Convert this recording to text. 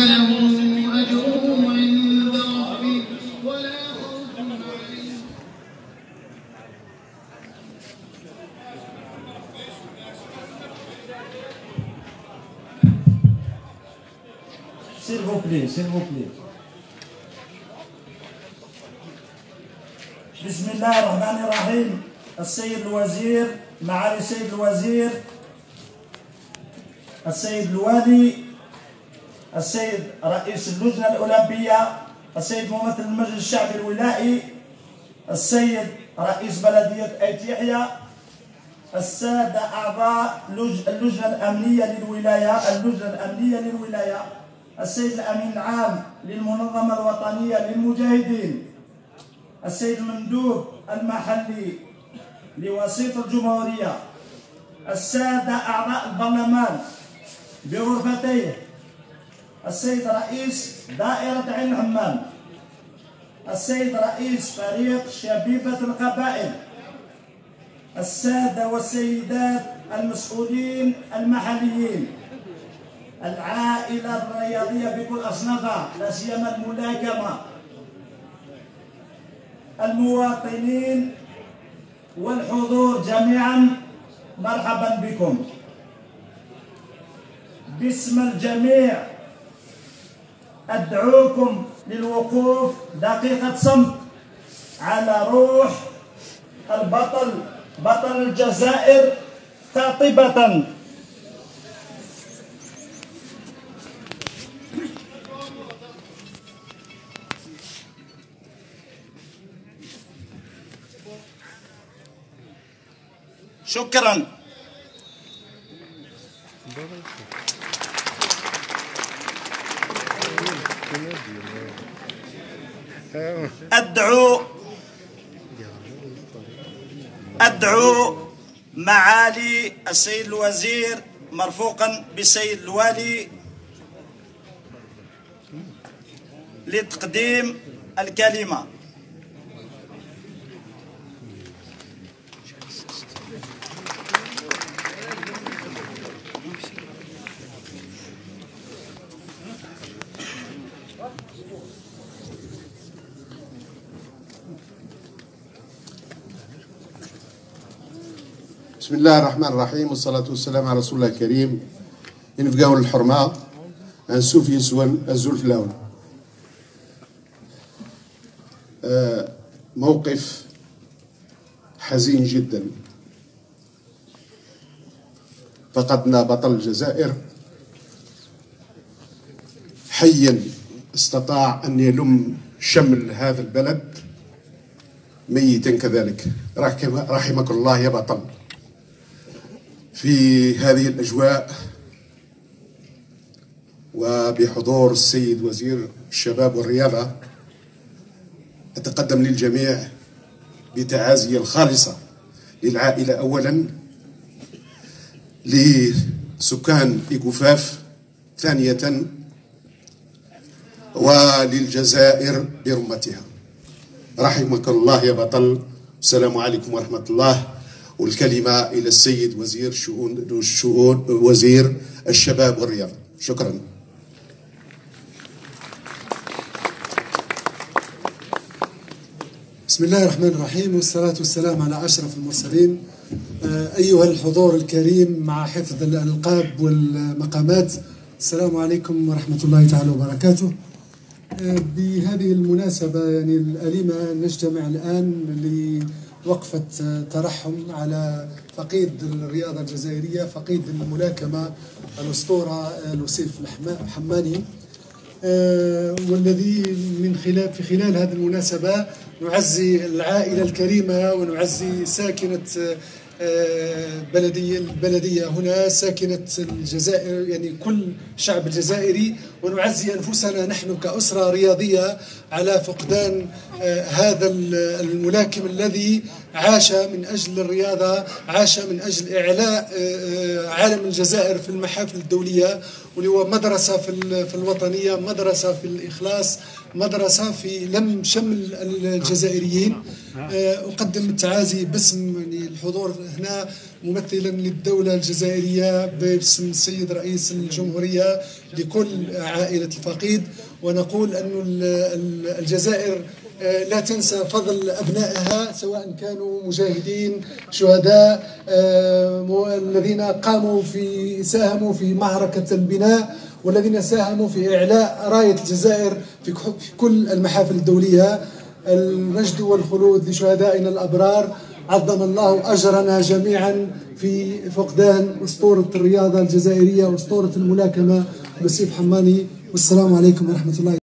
فله أجره عند ربه ولا خوف عليه. S'il vous plaît, s'il vous plaît. بسم الله الرحمن الرحيم. السيد الوزير، معالي السيد الوزير، السيد الوالي، السيد رئيس اللجنة الأولمبية، السيد ممثل المجلس الشعبي الولائي، السيد رئيس بلدية أيت يحيى، السادة أعضاء اللجنة الأمنية للولاية، السيد الأمين العام للمنظمة الوطنية للمجاهدين، السيد المندوب المحلي لوسيط الجمهورية، السادة أعضاء البرلمان بغرفتيه، السيد رئيس دائرة عين الحمام، السيد رئيس فريق شبيبة القبائل، السادة والسيدات المسؤولين المحليين، العائلة الرياضية بكل أصنافها لا سيما الملاكمة، المواطنين والحضور جميعا، مرحبا بكم. باسم الجميع أدعوكم للوقوف دقيقة صمت على روح البطل، بطل الجزائر، قاطبة. شكرا. أدعو معالي السيد الوزير مرفوقا بالسيد الوالي لتقديم الكلمة. بسم الله الرحمن الرحيم والصلاة والسلام على رسول الله الكريم. ينفقاون الحرمة انسوف يسون الزلفلاون. موقف حزين جدا، فقدنا بطل الجزائر حيا استطاع أن يلم شمل هذا البلد، ميتا كذلك. رحمك الله يا بطل. في هذه الأجواء وبحضور السيد وزير الشباب والرياضة، أتقدم للجميع بتعازي الخالصة للعائلة، أولا لسكان إيكوفاف، ثانية وللجزائر برمتها. رحمك الله يا بطل. السلام عليكم ورحمة الله. والكلمة إلى السيد وزير شؤون وزير الشباب والرياضة. شكرا. بسم الله الرحمن الرحيم والصلاة والسلام على أشرف المرسلين. أيها الحضور الكريم مع حفظ الألقاب والمقامات، السلام عليكم ورحمة الله تعالى وبركاته. بهذه المناسبة يعني الأليمة نجتمع الآن وقفة ترحم على فقيد الرياضة الجزائرية، فقيد الملاكمة، الأسطورة لوصيف حماني، والذي في خلال هذه المناسبة نعزي العائلة الكريمة ونعزي ساكنة البلدية هنا، ساكنة الجزائر، يعني كل شعب الجزائري، ونعزي أنفسنا نحن كأسرة رياضية على فقدان هذا الملاكم الذي عاش من أجل الرياضة، عاش من أجل إعلاء عالم الجزائر في المحافل الدولية، واللي هو مدرسة في الوطنية، مدرسة في الإخلاص، مدرسة في لم شمل الجزائريين. أقدم التعازي باسم الحضور هنا ممثلا للدولة الجزائرية باسم السيد رئيس الجمهورية لكل عائلة الفقيد، ونقول أن الجزائر لا تنسى فضل أبنائها سواء كانوا مجاهدين، شهداء، الذين قاموا ساهموا في معركة البناء، والذين ساهموا في إعلاء راية الجزائر في كل المحافل الدولية. المجد والخلود لشهدائنا الأبرار، عظم الله أجرنا جميعا في فقدان أسطورة الرياضة الجزائرية وأسطورة الملاكمة لوصيف حماني. والسلام عليكم ورحمة الله.